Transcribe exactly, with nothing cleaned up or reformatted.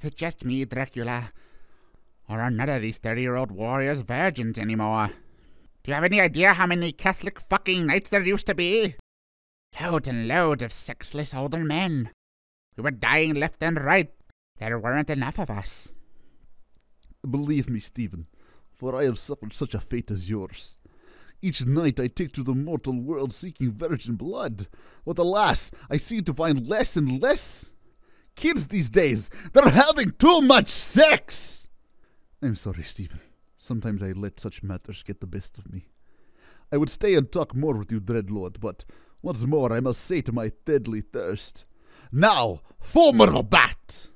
Is it just me, Dracula? Or are none of these thirty-year-old warriors virgins anymore? Do you have any idea how many Catholic fucking knights there used to be? Loads and loads of sexless older men. We were dying left and right. There weren't enough of us. Believe me, Stephen, for I have suffered such a fate as yours. Each night I take to the mortal world seeking virgin blood, but alas, I seem to find less and less. Kids these days, they're having too much sex! I'm sorry, Stephen. Sometimes I let such matters get the best of me. I would stay and talk more with you, Dreadlord, but once more I must say to my deadly thirst, now, former bat!